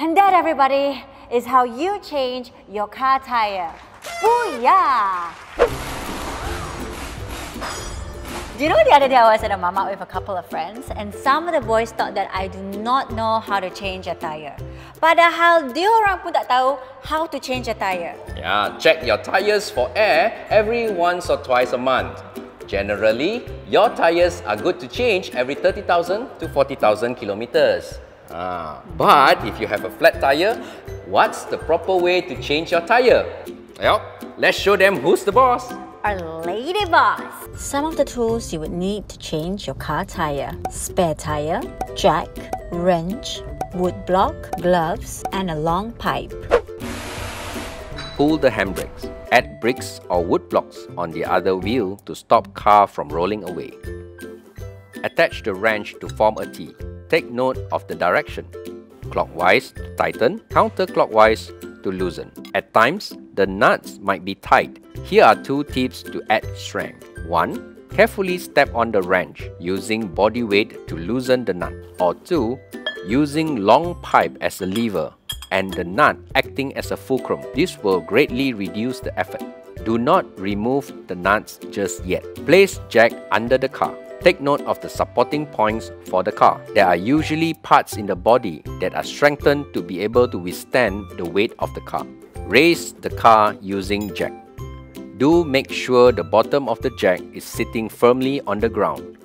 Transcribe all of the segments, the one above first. And that, everybody, is how you change your car tire. Booyah! Do you know the other day I was at a mama with a couple of friends and some of the boys thought that I do not know how to change a tire. Padahal diorang pun tak tahu how to change a tire. Yeah, check your tires for air every once or twice a month. Generally, your tires are good to change every 30,000 to 40,000 kilometers. But if you have a flat tire, what's the proper way to change your tire? Well, let's show them who's the boss. Our lady boss. Some of the tools you would need to change your car tire: spare tire, jack, wrench, wood block, gloves, and a long pipe. Pull the handbrakes. Add bricks or wood blocks on the other wheel to stop car from rolling away. Attach the wrench to form a T. Take note of the direction. Clockwise to tighten, counterclockwise to loosen. At times, the nuts might be tight. Here are two tips to add strength. 1. Carefully step on the wrench using body weight to loosen the nut. Or 2. Using long pipe as a lever and the nut acting as a fulcrum. This will greatly reduce the effort. Do not remove the nuts just yet. Place jack under the car. Take note of the supporting points for the car. There are usually parts in the body that are strengthened to be able to withstand the weight of the car. Raise the car using jack. Do make sure the bottom of the jack is sitting firmly on the ground.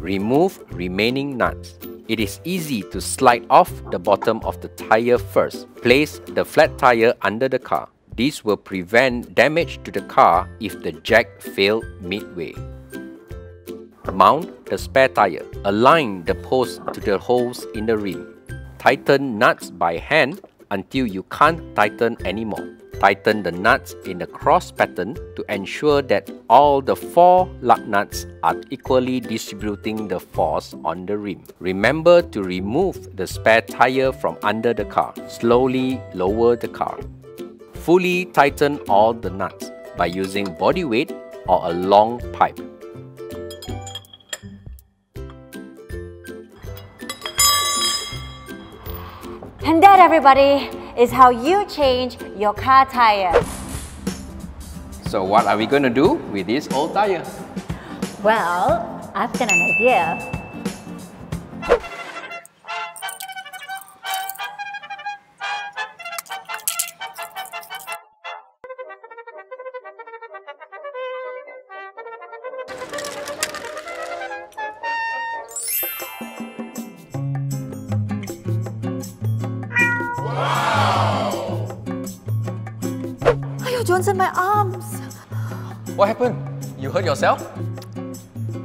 Remove remaining nuts. It is easy to slide off the bottom of the tire first. Place the flat tire under the car. This will prevent damage to the car if the jack failed midway. Mount the spare tire. Align the post to the holes in the rim. Tighten nuts by hand until you can't tighten anymore. Tighten the nuts in a cross pattern to ensure that all the 4 lug nuts are equally distributing the force on the rim. Remember to remove the spare tire from under the car. Slowly lower the car. Fully tighten all the nuts by using body weight or a long pipe. And that, everybody, is how you change your car tire. So what are we going to do with this old tire? Well, I've got an idea. Johnson, my arms! What happened? You hurt yourself?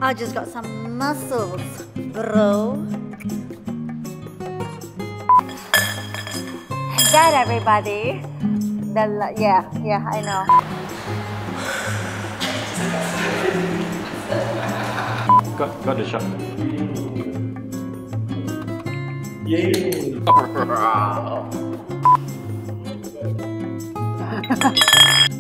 I just got some muscles, bro. That, everybody. Yeah, I know. Got the shot. Yay!